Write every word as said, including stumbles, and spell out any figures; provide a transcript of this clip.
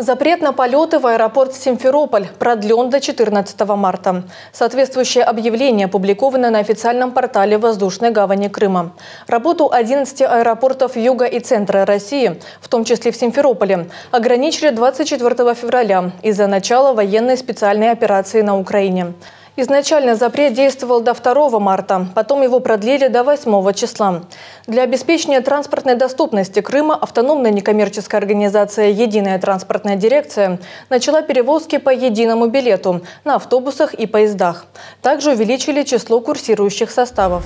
Запрет на полеты в аэропорт Симферополь продлен до четырнадцатого марта. Соответствующее объявление опубликовано на официальном портале Воздушной гавани Крыма. Работу одиннадцати аэропортов юга и центра России, в том числе в Симферополе, ограничили двадцать четвёртого февраля из-за начала военной специальной операции на Украине. Изначально запрет действовал до второго марта, потом его продлили до восьмого числа. Для обеспечения транспортной доступности Крыма автономная некоммерческая организация «Единая транспортная дирекция» начала перевозки по единому билету на автобусах и поездах. Также увеличили число курсирующих составов.